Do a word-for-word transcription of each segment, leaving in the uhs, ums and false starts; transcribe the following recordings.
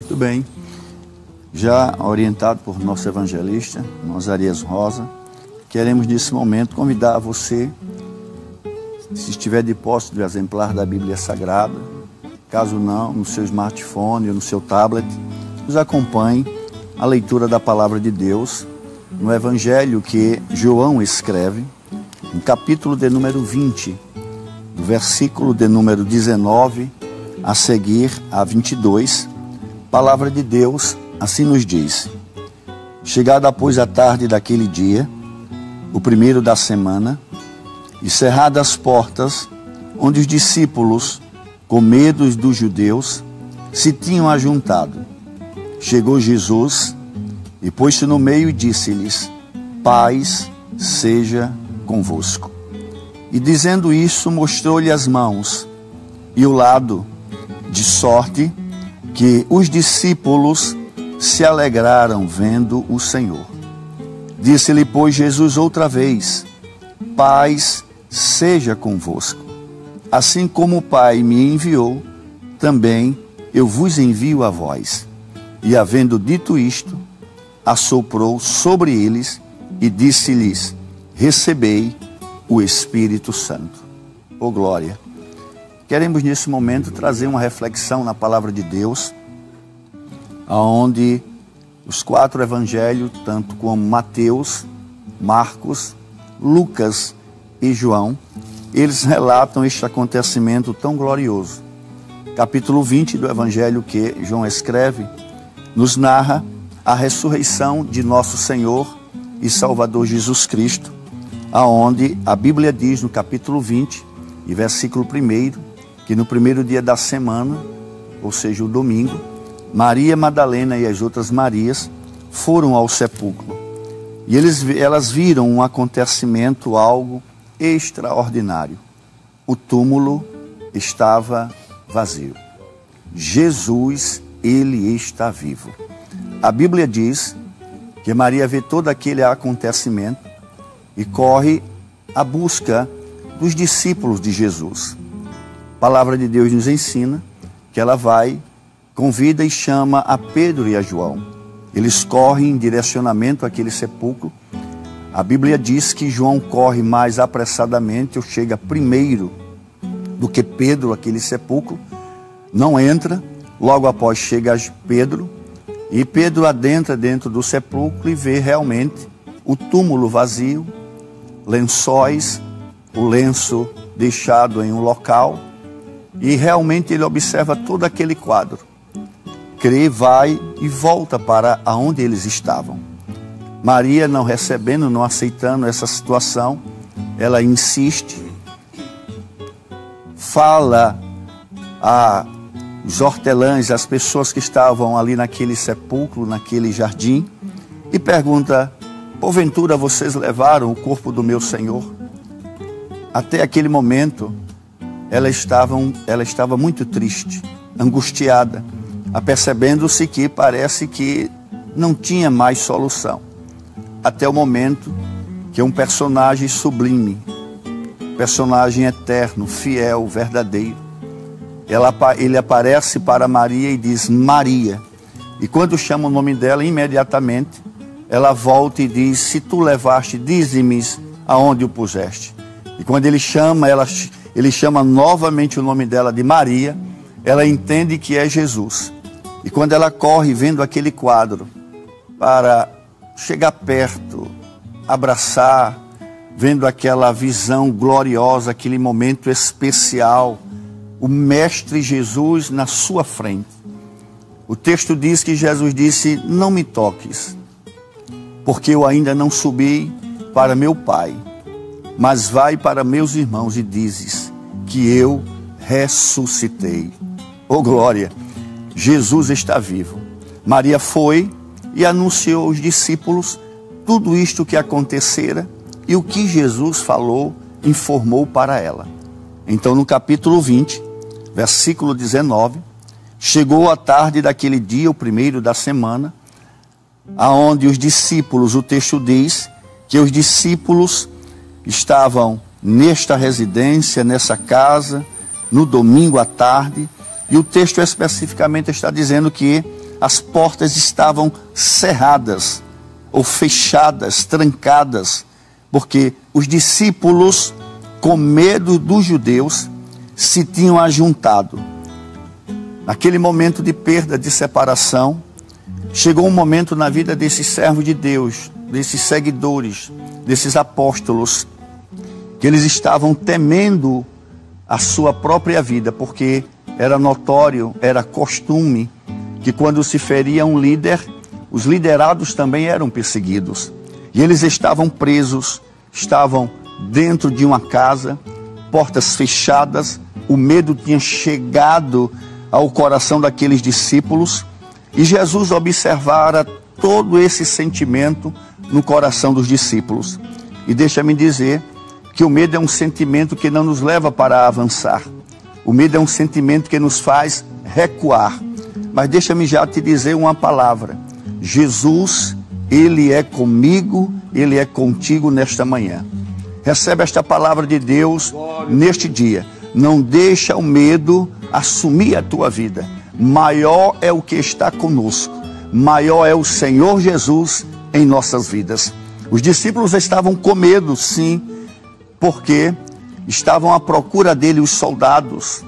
Muito bem, já orientado por nosso evangelista, Mozarias Rosa, queremos nesse momento convidar você, se estiver de posse do exemplar da Bíblia Sagrada, caso não, no seu smartphone ou no seu tablet, nos acompanhe a leitura da Palavra de Deus no Evangelho que João escreve, no capítulo de número vinte, do versículo de número dezenove, a seguir a vinte e dois, Palavra de Deus assim nos diz: chegada pois a tarde daquele dia, o primeiro da semana, e cerradas as portas, onde os discípulos, com medo dos judeus, se tinham ajuntado, chegou Jesus e pôs-se no meio e disse-lhes: paz seja convosco. E dizendo isso, mostrou-lhe as mãos e o lado, de sorte que os discípulos se alegraram vendo o Senhor. Disse-lhe, pois, Jesus outra vez: paz seja convosco. Assim como o Pai me enviou, também eu vos envio a vós. E havendo dito isto, assoprou sobre eles e disse-lhes: recebei o Espírito Santo. Ô glória! Queremos nesse momento trazer uma reflexão na Palavra de Deus, onde os quatro evangelhos, tanto como Mateus, Marcos, Lucas e João, eles relatam este acontecimento tão glorioso. Capítulo vinte do evangelho que João escreve, nos narra a ressurreição de nosso Senhor e Salvador Jesus Cristo, aonde a Bíblia diz no capítulo vinte e versículo primeiro, que no primeiro dia da semana, ou seja, o domingo, Maria Madalena e as outras Marias foram ao sepulcro. E eles, elas viram um acontecimento, algo extraordinário. O túmulo estava vazio. Jesus, ele está vivo. A Bíblia diz que Maria vê todo aquele acontecimento e corre à busca dos discípulos de Jesus. A palavra de Deus nos ensina que ela vai, convida e chama a Pedro e a João. Eles correm em direcionamento àquele sepulcro. A Bíblia diz que João corre mais apressadamente, ou chega primeiro do que Pedro àquele sepulcro, não entra, logo após chega Pedro, e Pedro adentra dentro do sepulcro e vê realmente o túmulo vazio, lençóis, o lenço deixado em um local, e realmente ele observa todo aquele quadro, crê, vai e volta para onde eles estavam. Maria, não recebendo, não aceitando essa situação, ela insiste, fala aos hortelãs, às pessoas que estavam ali naquele sepulcro, naquele jardim, e pergunta: porventura vocês levaram o corpo do meu Senhor? Até aquele momento, Ela estava, ela estava muito triste, angustiada, apercebendo-se que parece que não tinha mais solução. Até o momento que um personagem sublime, personagem eterno, fiel, verdadeiro, ela, ele aparece para Maria e diz: Maria. E quando chama o nome dela, imediatamente ela volta e diz: se tu levaste, dize-me aonde o puseste. E quando ele chama, ela... Ele chama novamente o nome dela de Maria, ela entende que é Jesus. E quando ela corre vendo aquele quadro, para chegar perto, abraçar, vendo aquela visão gloriosa, aquele momento especial, o Mestre Jesus na sua frente. O texto diz que Jesus disse: não me toques, porque eu ainda não subi para meu Pai. Mas vai para meus irmãos e dizes que eu ressuscitei. Ô glória! Jesus está vivo. Maria foi e anunciou aos discípulos tudo isto que acontecera e o que Jesus falou, informou para ela. Então no capítulo vinte, versículo dezenove, chegou a tarde daquele dia, o primeiro da semana, aonde os discípulos, o texto diz que os discípulos estavam nesta residência, nessa casa, no domingo à tarde, e o texto especificamente está dizendo que as portas estavam cerradas, ou fechadas, trancadas, porque os discípulos, com medo dos judeus, se tinham ajuntado. Naquele momento de perda, de separação, chegou um momento na vida desses servos de Deus, desses seguidores, desses apóstolos, que eles estavam temendo a sua própria vida, porque era notório, era costume, que quando se feria um líder, os liderados também eram perseguidos. E eles estavam presos, estavam dentro de uma casa, portas fechadas, o medo tinha chegado ao coração daqueles discípulos, e Jesus observara todo esse sentimento no coração dos discípulos. E deixa-me dizer que o medo é um sentimento que não nos leva para avançar. O medo é um sentimento que nos faz recuar. Mas deixa-me já te dizer uma palavra. Jesus, Ele é comigo, Ele é contigo nesta manhã. Recebe esta palavra de Deus neste dia. Não deixa o medo assumir a tua vida. Maior é o que está conosco. Maior é o Senhor Jesus em nossas vidas. Os discípulos estavam com medo, sim, porque estavam à procura dele os soldados.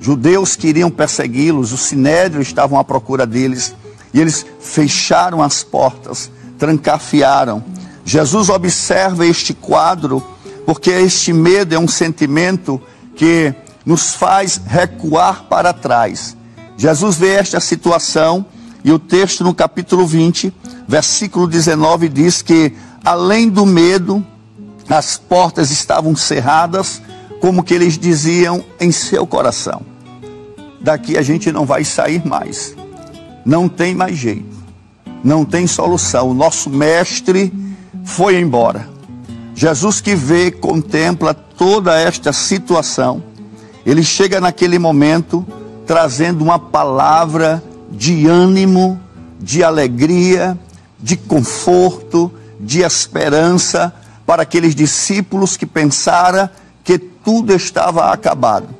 Judeus queriam persegui-los, o sinédrio estavam à procura deles. E eles fecharam as portas, trancafiaram. Jesus observa este quadro, porque este medo é um sentimento que nos faz recuar para trás. Jesus vê esta situação e o texto no capítulo vinte, versículo dezenove, diz que além do medo, as portas estavam cerradas, como que eles diziam em seu coração: daqui a gente não vai sair mais, não tem mais jeito, não tem solução, o nosso mestre foi embora. Jesus, que vê, contempla toda esta situação, ele chega naquele momento trazendo uma palavra de ânimo, de alegria, de conforto, de esperança para aqueles discípulos que pensaram que tudo estava acabado.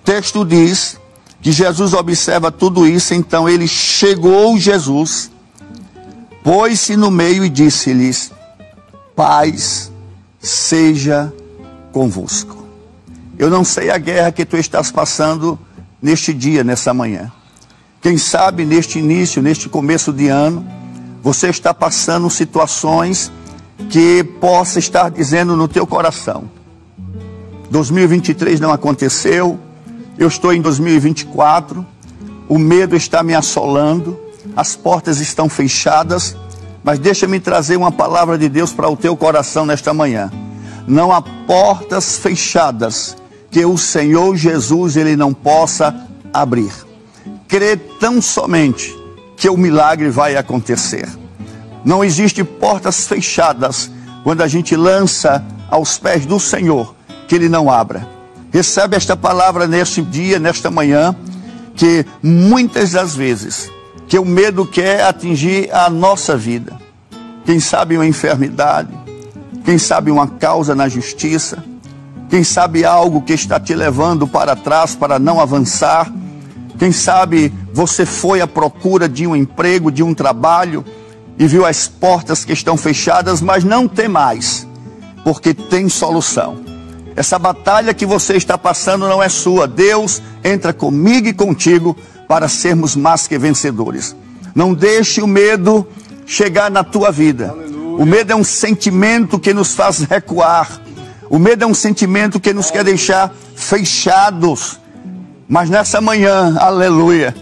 O texto diz que Jesus observa tudo isso, então ele chegou, Jesus, pôs-se no meio e disse-lhes: paz seja convosco. Eu não sei a guerra que tu estás passando neste dia, nessa manhã. Quem sabe neste início, neste começo de ano, você está passando situações que possa estar dizendo no teu coração: dois mil e vinte e três não aconteceu, eu estou em dois mil e vinte e quatro, o medo está me assolando, as portas estão fechadas. Mas deixa-me trazer uma palavra de Deus para o teu coração nesta manhã. Não há portas fechadas que o Senhor Jesus ele não possa abrir. Crê tão somente que o milagre vai acontecer. Não existe portas fechadas quando a gente lança aos pés do Senhor, que Ele não abra. Recebe esta palavra neste dia, nesta manhã, que muitas das vezes que o medo quer atingir a nossa vida. Quem sabe uma enfermidade, quem sabe uma causa na justiça, quem sabe algo que está te levando para trás, para não avançar. Quem sabe você foi à procura de um emprego, de um trabalho, e viu as portas que estão fechadas, mas não tem mais, porque tem solução. Essa batalha que você está passando não é sua. Deus entra comigo e contigo para sermos mais que vencedores. Não deixe o medo chegar na tua vida. Aleluia. O medo é um sentimento que nos faz recuar. O medo é um sentimento que nos quer deixar fechados. Mas nessa manhã, aleluia,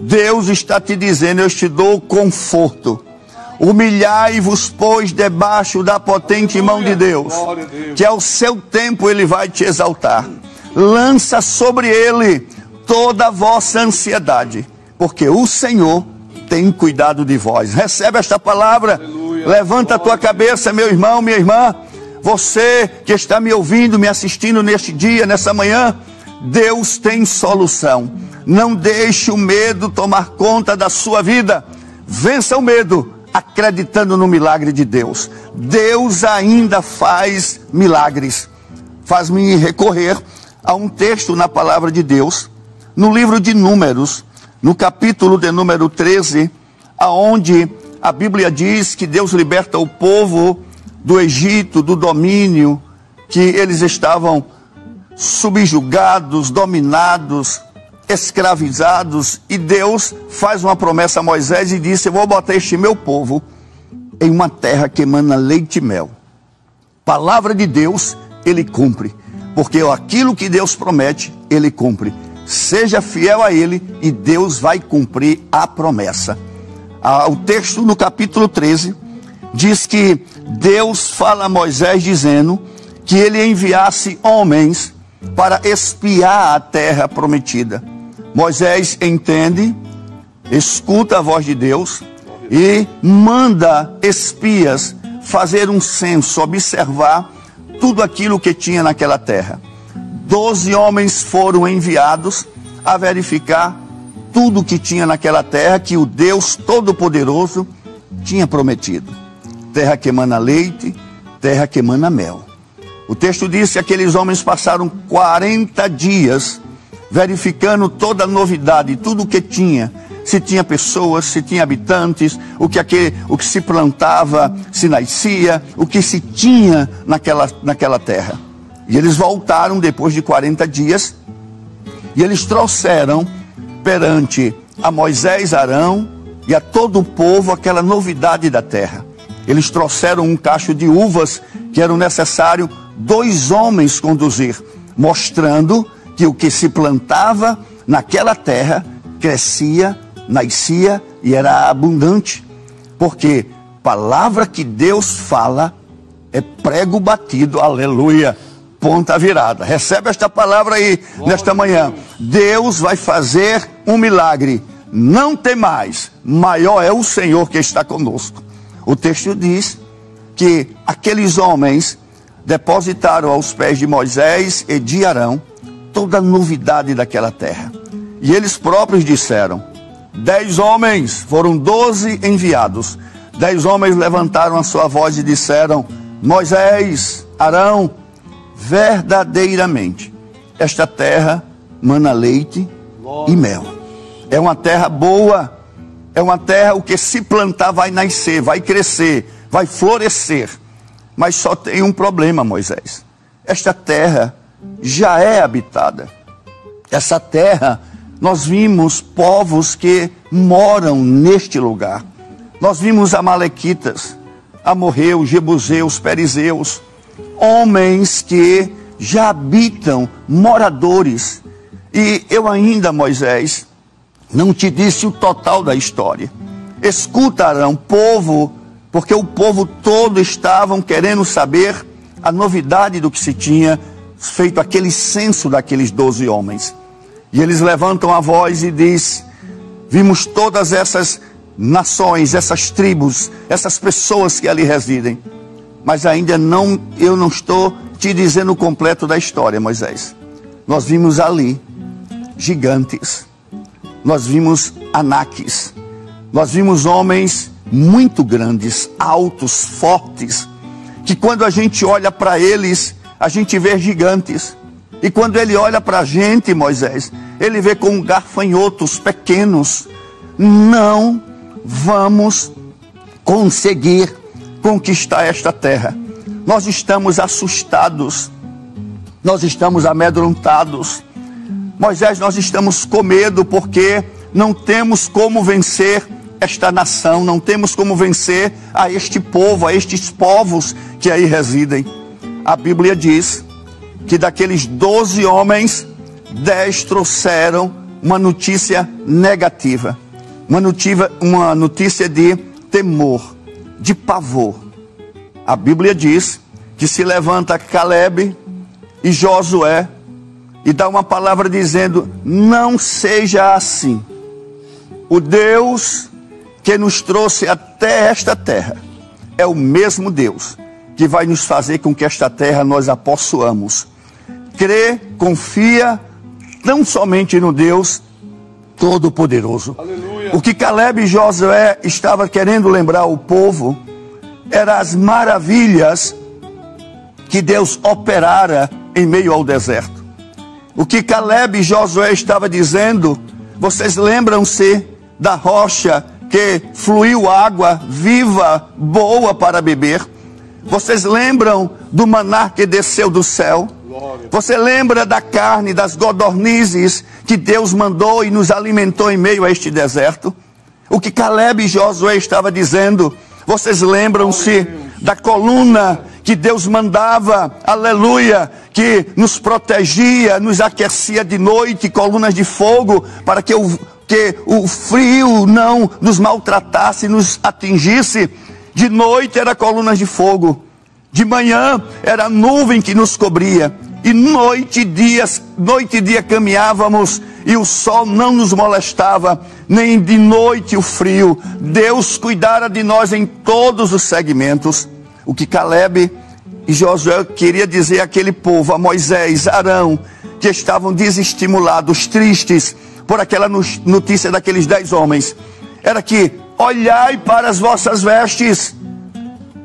Deus está te dizendo: eu te dou conforto. Humilhai-vos, pois, debaixo da potente mão de Deus, que ao seu tempo Ele vai te exaltar. Lança sobre Ele toda a vossa ansiedade, porque o Senhor tem cuidado de vós. Recebe esta palavra. Aleluia. Levanta a tua cabeça, meu irmão, minha irmã. Você que está me ouvindo, me assistindo neste dia, nessa manhã, Deus tem solução. Não deixe o medo tomar conta da sua vida. Vença o medo acreditando no milagre de Deus. Deus ainda faz milagres. Faz-me recorrer a um texto na palavra de Deus, no livro de Números, no capítulo de número treze, aonde a Bíblia diz que Deus liberta o povo do Egito, do domínio, que eles estavam subjugados, dominados, escravizados, e Deus faz uma promessa a Moisés e disse: eu vou botar este meu povo em uma terra que emana leite e mel. Palavra de Deus, ele cumpre, porque aquilo que Deus promete, ele cumpre. Seja fiel a ele e Deus vai cumprir a promessa. O texto no capítulo treze diz que Deus fala a Moisés dizendo que ele enviasse homens para espiar a terra prometida. Moisés entende, escuta a voz de Deus e manda espias fazer um censo, observar tudo aquilo que tinha naquela terra. Doze homens foram enviados a verificar tudo que tinha naquela terra que o Deus Todo-Poderoso tinha prometido. Terra que emana leite, terra que emana mel. O texto diz que aqueles homens passaram quarenta dias verificando toda a novidade, tudo o que tinha. Se tinha pessoas, se tinha habitantes, o que, aquele, o que se plantava, se nascia, o que se tinha naquela, naquela terra. E eles voltaram depois de quarenta dias e eles trouxeram perante a Moisés, Arão e a todo o povo aquela novidade da terra. Eles trouxeram um cacho de uvas que era necessário dois homens conduzir, mostrando que o que se plantava naquela terra crescia, nascia e era abundante, porque palavra que Deus fala é prego batido, aleluia, ponta virada. Recebe esta palavra aí, nesta manhã. Deus vai fazer um milagre, não tem mais, maior é o Senhor que está conosco. O texto diz que aqueles homens depositaram aos pés de Moisés e de Arão toda a novidade daquela terra. E eles próprios disseram, dez homens, foram doze enviados, dez homens levantaram a sua voz e disseram, Moisés, Arão, verdadeiramente, esta terra mana leite e mel. É uma terra boa, é uma terra o que se plantar vai nascer, vai crescer, vai florescer. Mas só tem um problema, Moisés, esta terra já é habitada, essa terra... Nós vimos povos que moram neste lugar. Nós vimos amalequitas, amorreus, jebuseus, perizeus, homens que já habitam, moradores. E eu ainda, Moisés, não te disse o total da história. Escutarão, povo, porque o povo todo estavam querendo saber a novidade do que se tinha feito aquele censo daqueles doze homens. E eles levantam a voz e diz, vimos todas essas nações, essas tribos, essas pessoas que ali residem. Mas ainda não, eu não estou te dizendo o completo da história, Moisés. Nós vimos ali gigantes, nós vimos anaques, nós vimos homens muito grandes, altos, fortes, que quando a gente olha para eles, a gente vê gigantes. E quando ele olha para a gente, Moisés, ele vê com garfanhotos pequenos. Não vamos conseguir conquistar esta terra. Nós estamos assustados, nós estamos amedrontados. Moisés, nós estamos com medo porque não temos como vencer esta nação, não temos como vencer a este povo, a estes povos que aí residem. A Bíblia diz... que daqueles doze homens, dez trouxeram uma notícia negativa, uma notícia, uma notícia de temor, de pavor. A Bíblia diz que se levanta Calebe e Josué e dá uma palavra dizendo, não seja assim. O Deus que nos trouxe até esta terra é o mesmo Deus que vai nos fazer com que esta terra nós a possuamos. Crê, confia, não somente no Deus Todo-Poderoso. O que Calebe e Josué estavam querendo lembrar ao povo eram as maravilhas que Deus operara em meio ao deserto. O que Calebe e Josué estavam dizendo Vocês lembram-se da rocha que fluiu água viva, boa para beber? Vocês lembram do maná que desceu do céu? Você lembra da carne, das codornizes que Deus mandou e nos alimentou em meio a este deserto? O que Calebe e Josué estavam dizendo? Vocês lembram-se da coluna que Deus mandava, aleluia, que nos protegia, nos aquecia de noite, colunas de fogo, para que o, que o frio não nos maltratasse, nos atingisse? De noite era colunas de fogo, de manhã era a nuvem que nos cobria, e noite e dia, noite e dia caminhávamos, e o sol não nos molestava, nem de noite o frio. Deus cuidara de nós em todos os segmentos. O que Calebe e Josué queria dizer àquele povo, a Moisés, Arão, que estavam desestimulados, tristes, por aquela notícia daqueles dez homens, era que, olhai para as vossas vestes,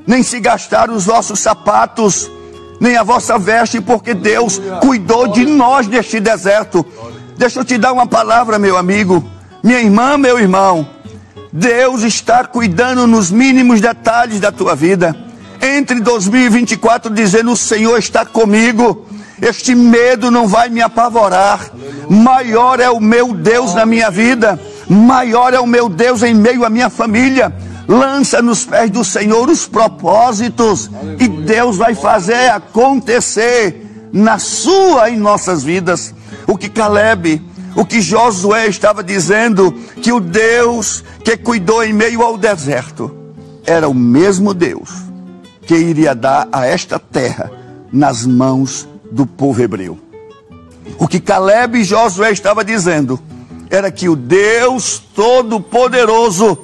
nem se gastaram os vossos sapatos, nem a vossa veste, porque Deus cuidou de nós neste deserto. Deixa eu te dar uma palavra, meu amigo, minha irmã, meu irmão, Deus está cuidando nos mínimos detalhes da tua vida. Entre dois mil e vinte e quatro, dizendo, o Senhor está comigo, este medo não vai me apavorar, maior é o meu Deus na minha vida, maior é o meu Deus em meio à minha família. Lança nos pés do Senhor os propósitos, e Deus vai fazer acontecer na sua e em nossas vidas. O que Calebe, o que Josué estava dizendo, que o Deus que cuidou em meio ao deserto, era o mesmo Deus que iria dar a esta terra nas mãos do povo hebreu. O que Calebe e Josué estava dizendo era que o Deus Todo-Poderoso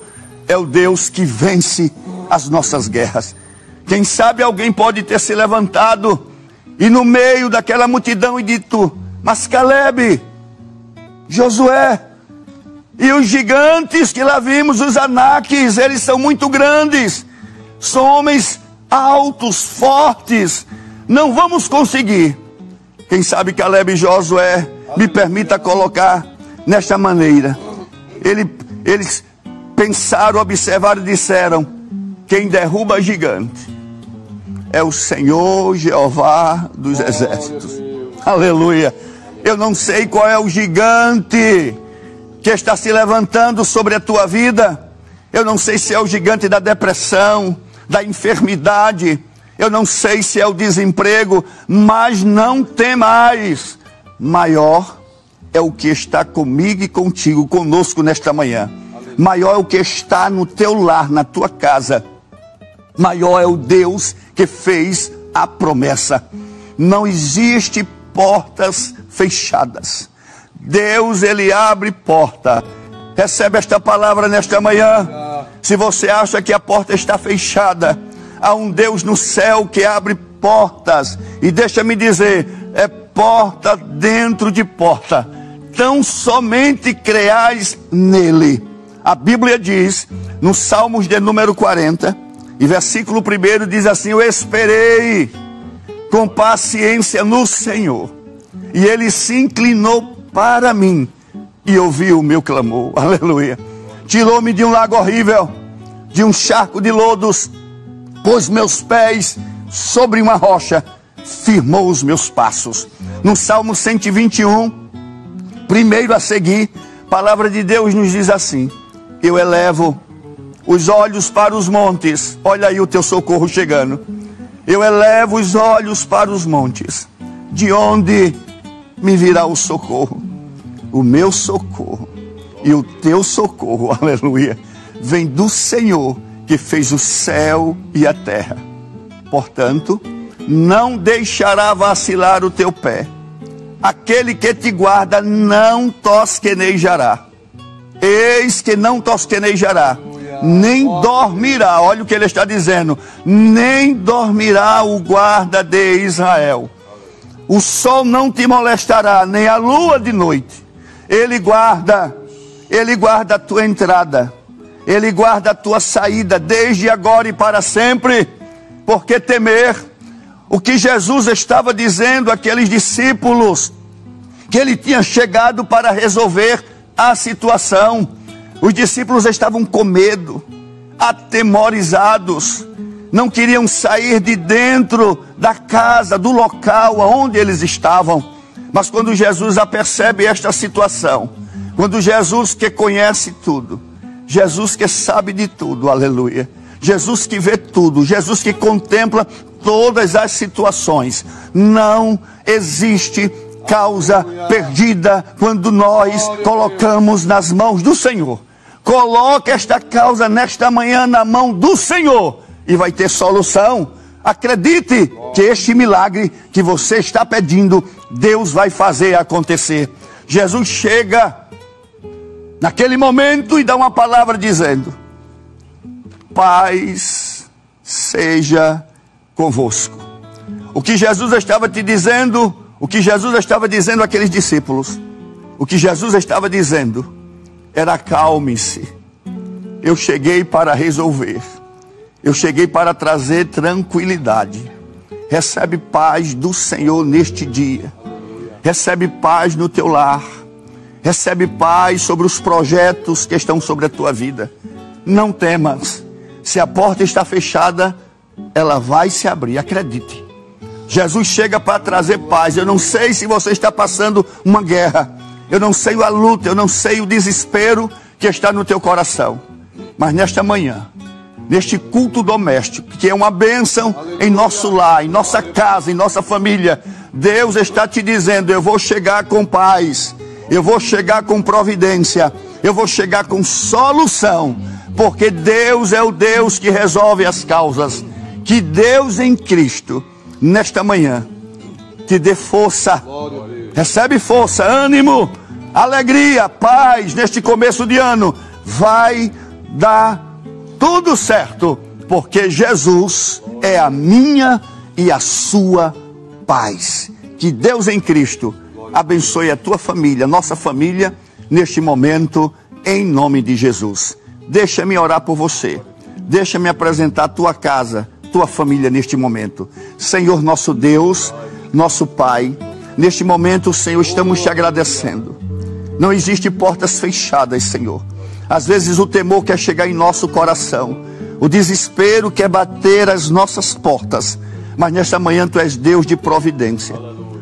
é o Deus que vence as nossas guerras. Quem sabe alguém pode ter se levantado e no meio daquela multidão e dito, mas Calebe, Josué e os gigantes que lá vimos, os anaques, eles são muito grandes, são homens altos, fortes, não vamos conseguir. Quem sabe Calebe e Josué, me permita colocar nesta maneira, Ele, eles pensaram, observaram e disseram, quem derruba gigante é o Senhor Jeová dos exércitos. Aleluia. Eu não sei qual é o gigante que está se levantando sobre a tua vida, eu não sei se é o gigante da depressão, da enfermidade, eu não sei se é o desemprego, mas não temais, maior é o que está comigo e contigo, conosco nesta manhã, maior é o que está no teu lar, na tua casa, maior é o Deus que fez a promessa. Não existe portas fechadas, Deus ele abre porta. Recebe esta palavra nesta manhã. Se você acha que a porta está fechada, há um Deus no céu que abre portas. E deixa-me dizer, é porta dentro de porta. Tão somente creiais nele. A Bíblia diz, no Salmos de número quarenta, e versículo primeiro diz assim, eu esperei com paciência no Senhor, e ele se inclinou para mim, e ouviu o meu clamor. Aleluia. Tirou-me de um lago horrível, de um charco de lodos, pôs meus pés sobre uma rocha, firmou os meus passos. No Salmo cento e vinte e um, primeiro a seguir, a palavra de Deus nos diz assim, eu elevo os olhos para os montes, olha aí o teu socorro chegando, eu elevo os olhos para os montes, de onde me virá o socorro? O meu socorro e o teu socorro, aleluia, vem do Senhor que fez o céu e a terra. Portanto, não deixará vacilar o teu pé. Aquele que te guarda não tosquenejará. Eis que não tosquenejará, nem dormirá. Olha o que ele está dizendo. Nem dormirá o guarda de Israel. O sol não te molestará, nem a lua de noite. Ele guarda, ele guarda a tua entrada, ele guarda a tua saída, desde agora e para sempre. Por que temer? O que Jesus estava dizendo àqueles discípulos, que ele tinha chegado para resolver a situação. Os discípulos estavam com medo, atemorizados, não queriam sair de dentro da casa, do local aonde eles estavam. Mas quando Jesus apercebe esta situação, quando Jesus que conhece tudo, Jesus que sabe de tudo, aleluia, Jesus que vê tudo, Jesus que contempla todas as situações, não existe causa perdida quando nós colocamos nas mãos do Senhor. Coloque esta causa nesta manhã na mão do Senhor e vai ter solução. Acredite que este milagre que você está pedindo, Deus vai fazer acontecer. Jesus chega naquele momento e dá uma palavra dizendo: paz seja convosco. O que Jesus estava te dizendo, o que Jesus estava dizendo àqueles discípulos, o que Jesus estava dizendo era: acalme-se, eu cheguei para resolver, eu cheguei para trazer tranquilidade. Recebe paz do Senhor neste dia, recebe paz no teu lar, recebe paz sobre os projetos que estão sobre a tua vida. Não temas, se a porta está fechada, ela vai se abrir, acredite. Jesus chega para trazer paz. Eu não sei se você está passando uma guerra, eu não sei a luta, eu não sei o desespero que está no teu coração, mas nesta manhã, neste culto doméstico, que é uma bênção em nosso lar, em nossa casa, em nossa família, Deus está te dizendo: eu vou chegar com paz, eu vou chegar com providência, eu vou chegar com solução, porque Deus é o Deus que resolve as causas. Que Deus em Cristo, nesta manhã, te dê força. Recebe força, ânimo, alegria, paz neste começo de ano. Vai dar tudo certo, porque Jesus é a minha e a sua paz. Que Deus em Cristo abençoe a tua família, nossa família, neste momento, em nome de Jesus. Deixa-me orar por você, deixa-me apresentar a tua casa, tua família neste momento. Senhor nosso Deus, nosso Pai, neste momento, Senhor, estamos te agradecendo. Não existe portas fechadas, Senhor. Às vezes o temor quer chegar em nosso coração, o desespero quer bater as nossas portas, mas nesta manhã Tu és Deus de providência,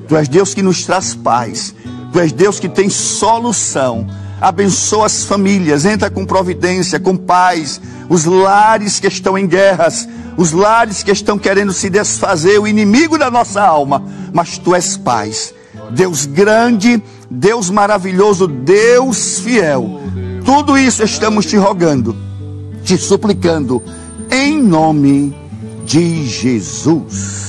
Tu és Deus que nos traz paz, Tu és Deus que tem solução. Abençoa as famílias, entra com providência, com paz, os lares que estão em guerras, os lares que estão querendo se desfazer, o inimigo da nossa alma, mas Tu és paz, Deus grande, Deus maravilhoso, Deus fiel. Tudo isso estamos te rogando, te suplicando, em nome de Jesus.